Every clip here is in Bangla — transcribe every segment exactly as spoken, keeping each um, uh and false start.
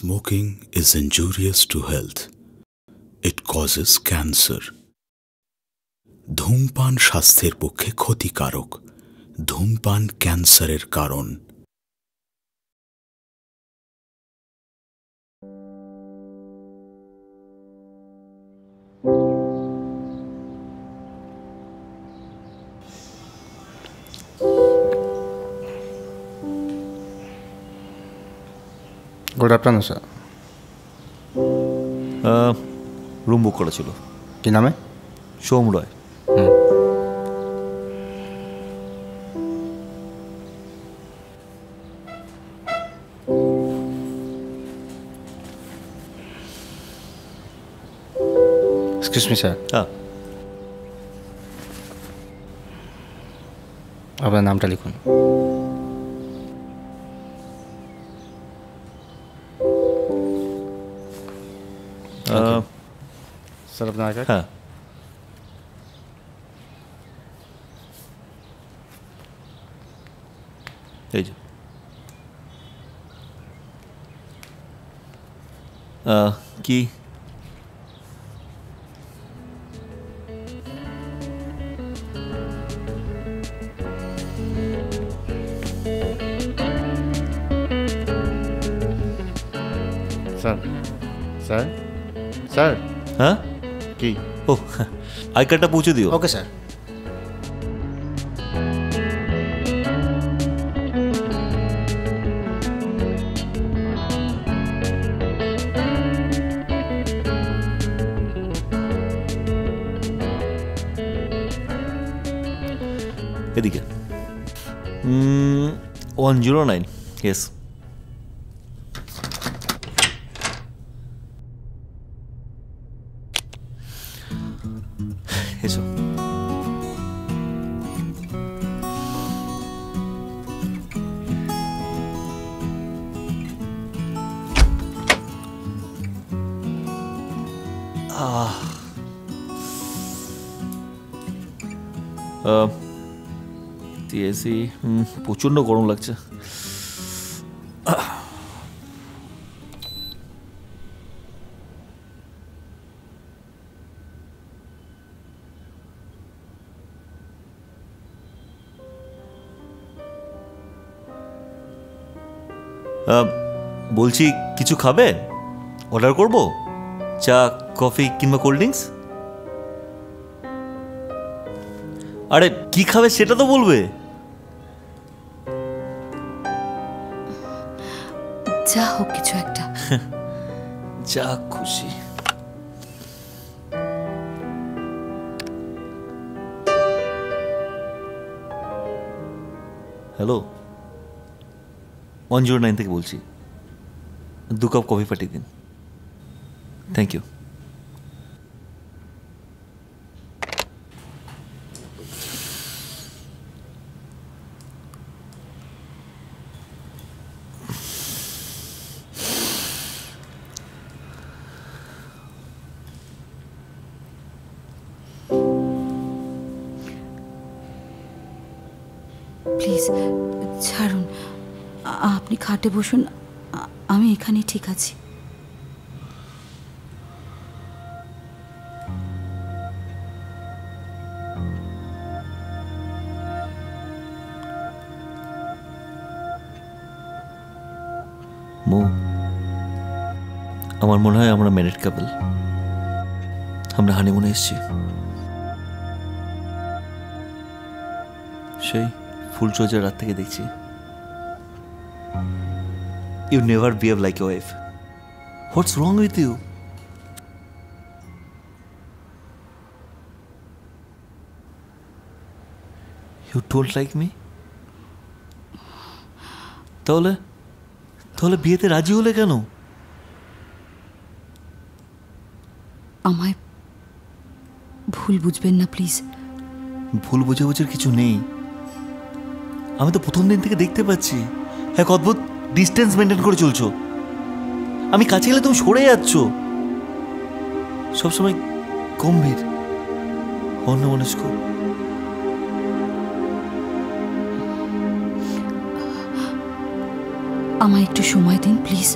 Smoking is injurious to health. It causes cancer. ধূমপান স্বাস্থ্যের পক্ষে ক্ষতিকারক। ধূমপান ক্যান্সারের কারণ। Good afternoon sir. Room book करा चिलो। क्या नाम है? Shom Roy. Excuse me sir. हाँ। अपना नाम टा लिखूँ। सर अपना आकर हाँ ये जो आ, की सर सर सर हाँ की ओ आई कटा पूछ दियो। Okay sir. এদিকে one zero nine यस প্রচন্ড গরম লাগছে। বলছি কিছু খাবে? অর্ডার করব? চা কফি কিংবা কোল্ড ড্রিঙ্কস? আরে কি খাবে সেটা তো বলবে। जा हो किछु एकटा जा खुशी हेलो one zero nine থেকে বলছি दो कप कॉफी पाठिয়ে दिन। Thank you. खाटे बसुन आमी एखाने ठीक आछि। मो आमार मने हय आमरा मैरिड कपल आमरा हानिमुने एसेछि सेई फुलसज्जा रात थेके देखछि। You never behave like your wife. What's wrong with you? You don't like me? তাহলে তাহলে বিয়েতে রাজি হলে কেন? আমায় ভুল বুঝবেন না প্লিজ। ভুল বোঝাবুঝির কিছু নেই। আমি তো প্রথম দিন থেকে দেখতে পাচ্ছি এক অদ্ভুত ডিস্টেন্স মেনটেন করে চলছো। আমি কাছে গেলে তুমি সরে যাচ্ছ, সবসময় গম্ভীর অন্যমনস্ক। আমায় একটু সময় দিন প্লিজ।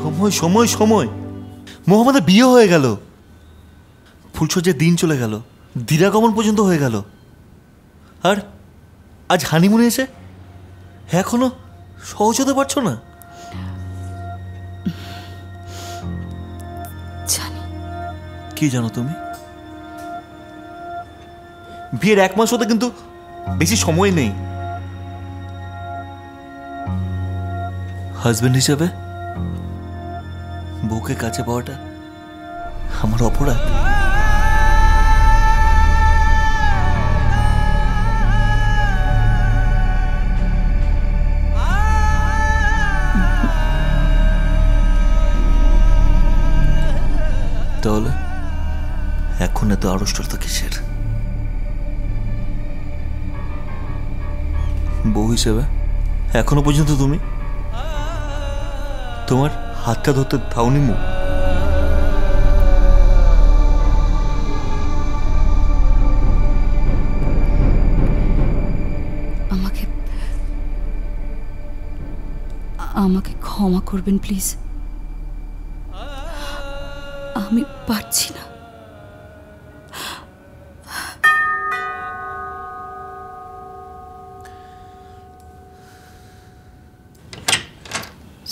समय समय समय मोहम्मदर बिये होये गेलो फुलसज्जार दिन चले गेलो दिरागमन पर्यन्त होये गेलो और आज हानिमुने एसे एखोनो सहज होते पारছো না জানি কি জানো তুমি বিয়ের এক মাস হতে কিন্তু বেশি সময় নেই হাজবেন্ড হিসেবে বউকে কাছে পাওয়াটা আমার অপরাধ তাহলে এখন এত আড়ষ্টতা কিসের বউ হিসেবে এখনো পর্যন্ত তুমি তোমার হাতটা ধরতে দাওনি মু আমাকে আমাকে ক্ষমা করবেন প্লিজ আমি পারছি না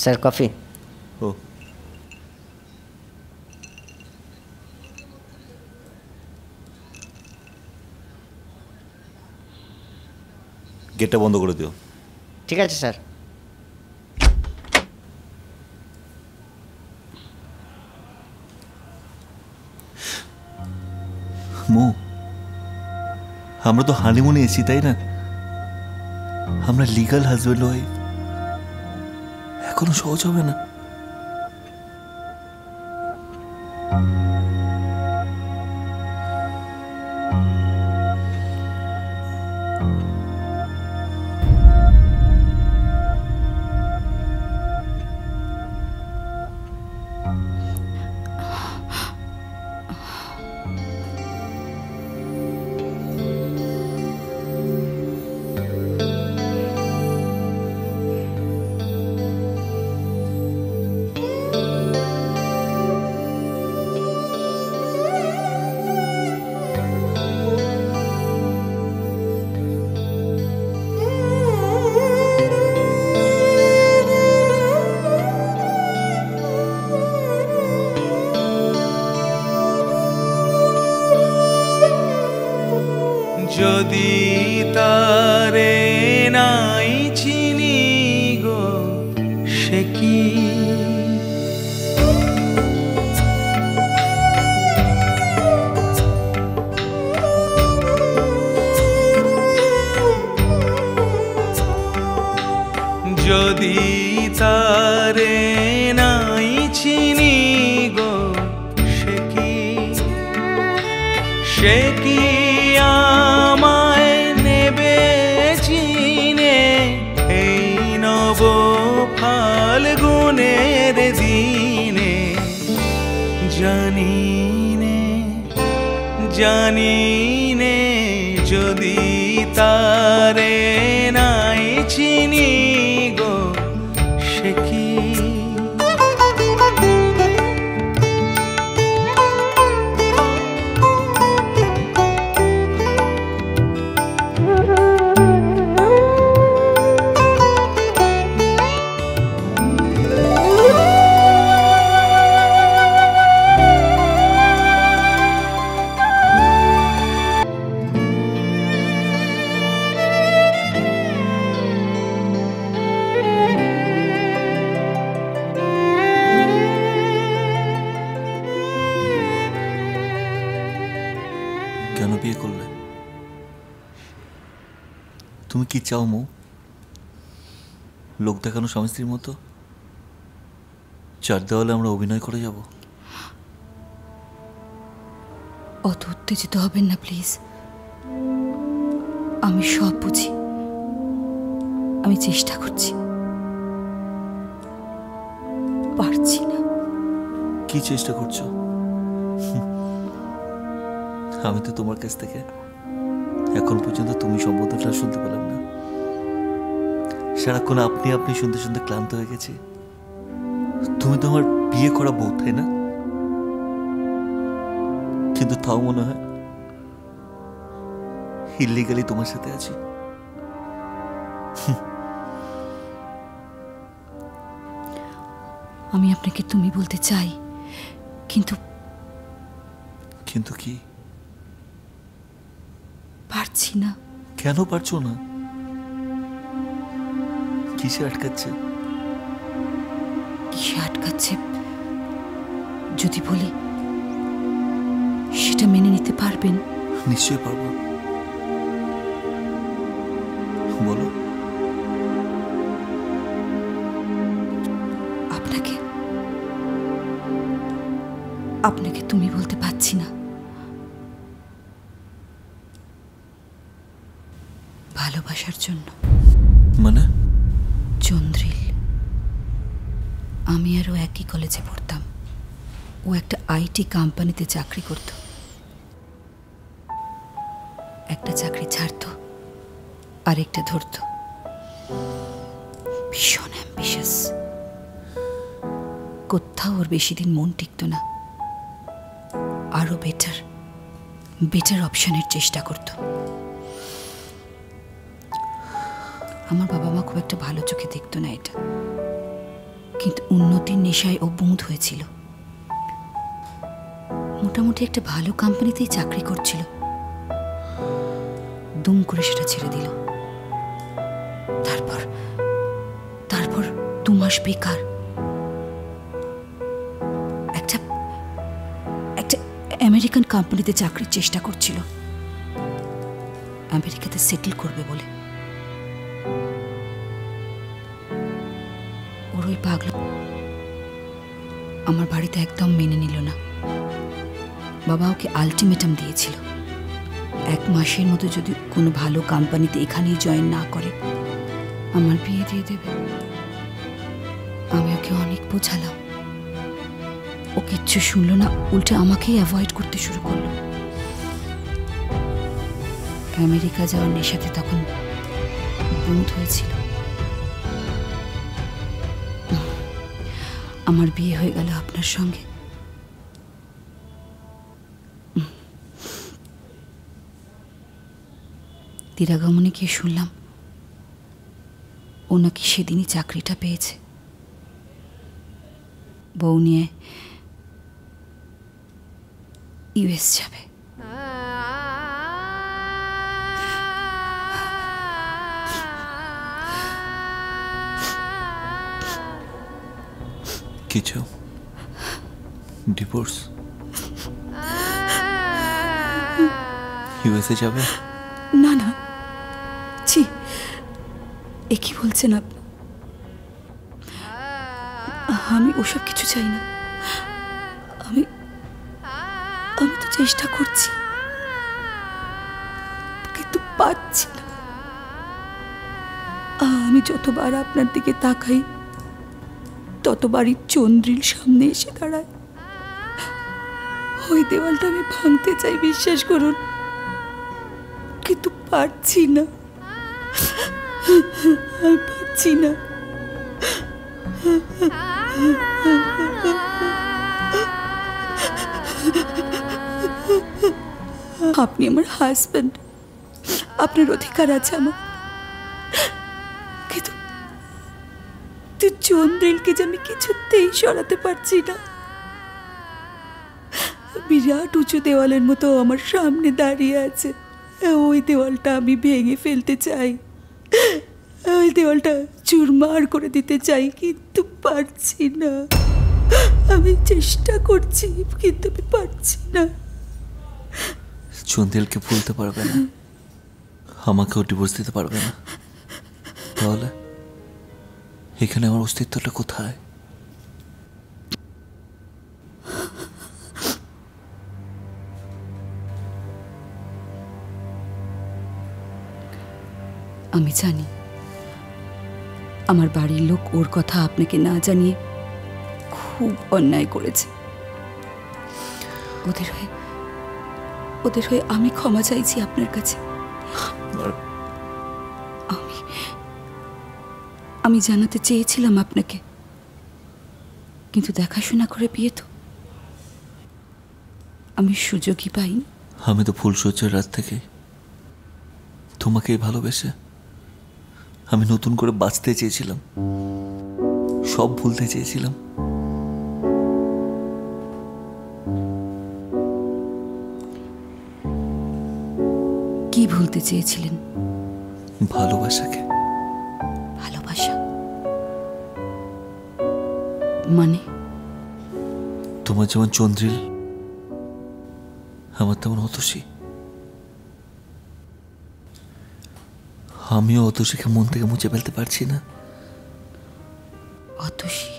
सर कॉफी हो गेटा बंद कर दिओ ठीक है सर मो हमें तो हानिमुने एसी तई ना हमें लीगल हजबैंड हई এখনো সহজ হবে না চাও মো লোক দেখানো স্বামী স্ত্রীর মতো চার দেওয়ালে আমরা অভিনয় করে যাব অত উত্তেজিত হবেন না প্লিজ আমি সব বুঝি আমি চেষ্টা করছি পারছি না কি চেষ্টা করছো আমি তো তোমার কাছ থেকে এখন পর্যন্ত তুমি সম্বোধনটা শুনতে পেলাম না साराक्षण अपनी अपनी सुनते सुनते क्लांत हो गए तुम्हें तो हमारे বিয়ে করা বোধ তাই না কিন্তু তাও মনে হয় ইলিগালি তোমার সাথে আছি আমি আপনাকে তুমি বলতে চাই কিন্তু কিন্তু কি পারছি না কেন পারছো না কিসে আটকাচ্ছে কিসে আটকাচ্ছে যদি বলি সেটা মেনে নিতে পারবেন নিশ্চয়ই পারব বলো আপনাকে আপনাকে তুমি বলতে পারছি না ভালোবাসার জন্য মানে চন্দ্রিল আমি আরও একই কলেজে পড়তাম वो एक आईटी कंपनी ते चाकरी करत एक चाकरी छाड़त और एक धरत भीषण एम्बिशियस कोत्थाओ और बेशी दिन मन टिकत ना आरो बेटर बेटर अपशनर चेष्टा करत आमार बाबा मा खूब एक भलो चोखे देखत ना एटा किन्तु उन्नतिर नेशाय ओ बंध होयेछिलो मोटामुटी एक भालो कोम्पानीते चाकरी करछिलो दुम करे सेटा छेड़े दिल तारपर तारपर दो मास बेकार एकटा एकटा अमेरिकान कोम्पानीते चाकरिर चेष्टा करछिलो अमेरिकाते सेटल करबे बोले ओर ओई पागल आमार बाड़ीते एकदम मेने निल ना बाबा के आल्टिमेटम दिए एक मासेर मतो यदि कोनो भालो कोम्पानीते एखानेई जयन ना करे आमार बिये दिये देबे आमी ओके अनेक बोझालाम ओ किच्छु शुनलो ना उल्टे आमाकेई अवॉइड करते शुरू करलो अमेरिका जाओयार नेशाते तखन बंध होयेछिलो आमार बिये हये गेल आपनार संगे तीरागमने गিয়ে শুনলাম ও নাকি সেদিনই চাকরিটা পেয়েছে বউ নিয়ে ইউএস যাবে কিছু ডিভোর্স ইউএসএ যাবে না না ছি एक ही बोलছেন আপনি আমি ওসব কিছু চাই না আমি আমি তো চেষ্টা করছি কিন্তু পাচ্ছি না আমি যতবার আপনার দিকে তাকাই ততবারই চন্দ্রিল সামনে এসে দাঁড়ায় ওই দেওয়ালটা আমি ভাঙতে চাই বিশ্বাস করুন কিন্তু পাচ্ছি না Patina আপনি আমার হাজবেন্ড আপনার অধিকার আছে আমার কিন্তু তুই চন্দ্রিলকে যে আমি কিছুতেই সরাতে পারছি না বিরাট উঁচু দেওয়ালের মতো আমার সামনে দাঁড়িয়ে আছে ওই দেওয়ালটা আমি ভেঙে ফেলতে চাই ওই দেওয়ালটা চুরমার করে দিতে চাই কিন্তু পারছি না আমি চেষ্টা করছি কিন্তু আমি পারছি না চন্দ্রিলকে ভুলতে পারবে না আমাকেও ডিভোর্স দিতে পারবে না তাহলে এখানে আমার অস্তিত্বটা কোথায় আমি জানি আমার বাড়ির লোক ওর কথা আপনাকে না জানিয়ে খুব অন্যায় করেছে ওদের হয়ে ওদের হয়ে আমি ক্ষমা চাইছি আপনার কাছে আমি আমি জানাতে চেয়েছিলাম আপনাকে किन्तु देखाशोना करे बिये तो आमी सुजोगी पाइनि। आमी तो फुलशয্যার रात থেকে তোমাকেই ভালোবেসে আমি নতুন করে বাঁচতে চেয়েছিলাম, সব ভুলতে চেয়েছিলাম। কি ভুলতে চেয়েছিলেন? ভালোবাসাকে। ভালোবাসা মানে? তোমার যেমন চন্দ্রিল আমার তেমন অতসী। আমিও অতসীকে মন থেকে মুছে ফেলতে পারছি না। অতসী?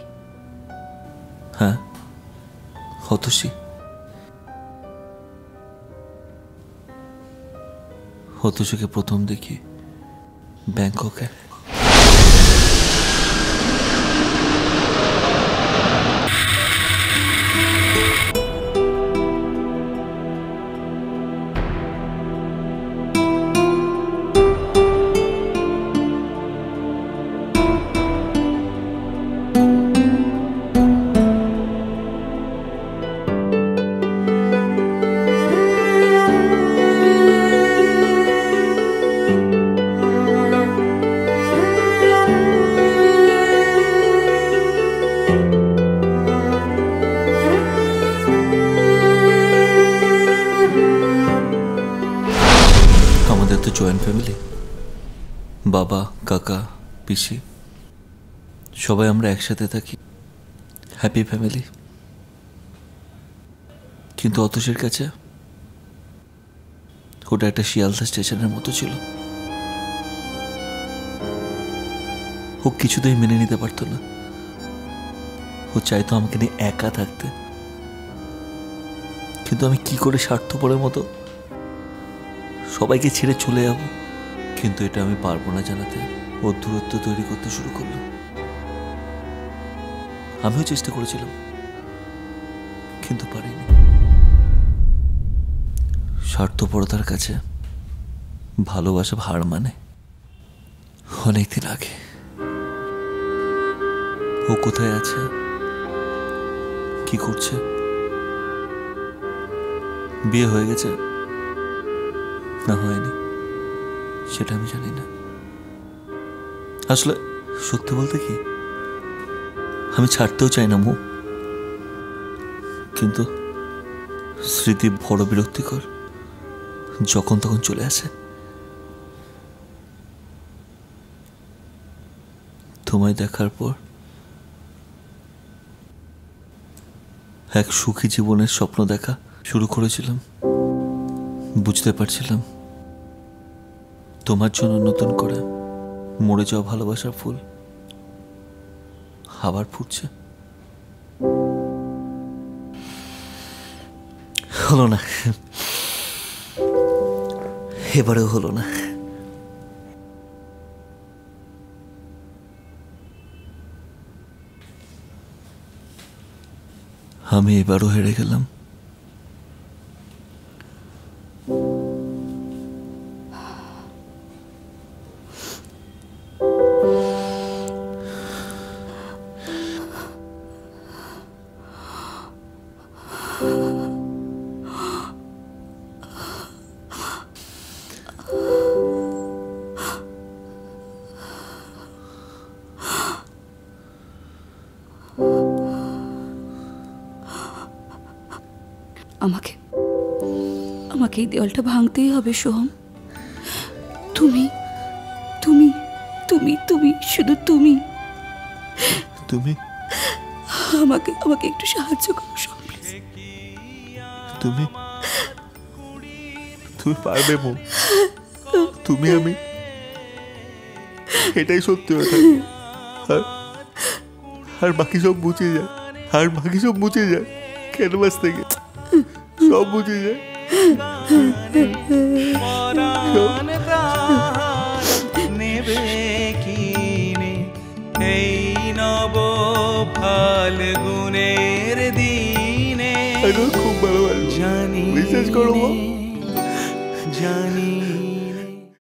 হ্যাঁ অতসী। অতসীকে প্রথম দেখি ব্যাংককে। জয়েন্ট ফ্যামিলি, বাবা কাকা পিসি সবাই আমরা একসাথে থাকি, হ্যাপি ফ্যামিলি। কিন্তু অতসীর কাছে ওটা একটা শিয়ালদা স্টেশনের মতো ছিল, ও কিছুতেই মেনে নিতে পারতো না। ও চাইতো আমাকে নিয়ে একা থাকতে, কিন্তু আমি কি করে স্বার্থপরের মতো সবাইকে ছেড়ে চলে যাব? কিন্তু এটা আমি পারবো না জানাতে ও দূরত্ব তৈরি করতে শুরু করলো। আমিও চেষ্টা করেছিলাম কিন্তু পারিনি। স্বার্থপরতার কাছে ভালোবাসা হার মানে। অনেকদিন আগে ও কোথায় আছে, কি করছে, বিয়ে হয়ে গেছে না হয়নি সেটা আমি জানি না। আসলে সত্যি বলতে কি আমি ছাড়তেও চাই না মু, কিন্তু স্মৃতি বড় বিরক্তিকর, যখন তখন চলে আসে। তোমায় দেখার পর এক সুখী জীবনের স্বপ্ন দেখা শুরু করেছিলাম। বুঝতে পারছিলাম তোমার জন্য নতুন করে মরে যাওয়া ভালোবাসার ফুল আবার ফুটছে। হলো না, এবারেও হলো না। আমি এবারও হেরে গেলাম। আমাকে আমাকে এই দেয়ালটা ভাঙতেই হবে সোহম। তুমি তুমি তুমি তুমি শুধু তুমি তুমি আমাকে আমাকে একটু সাহায্য করো সোহম। তুমি তুমি পারবে মো, তুমি আমি এটাই সত্যি কথা। আর বাকি সব মুছে যায়, আর বাকি সব মুছে যায় ক্যানভাস থেকে। सब मुझे खूब जानी विशेष करो।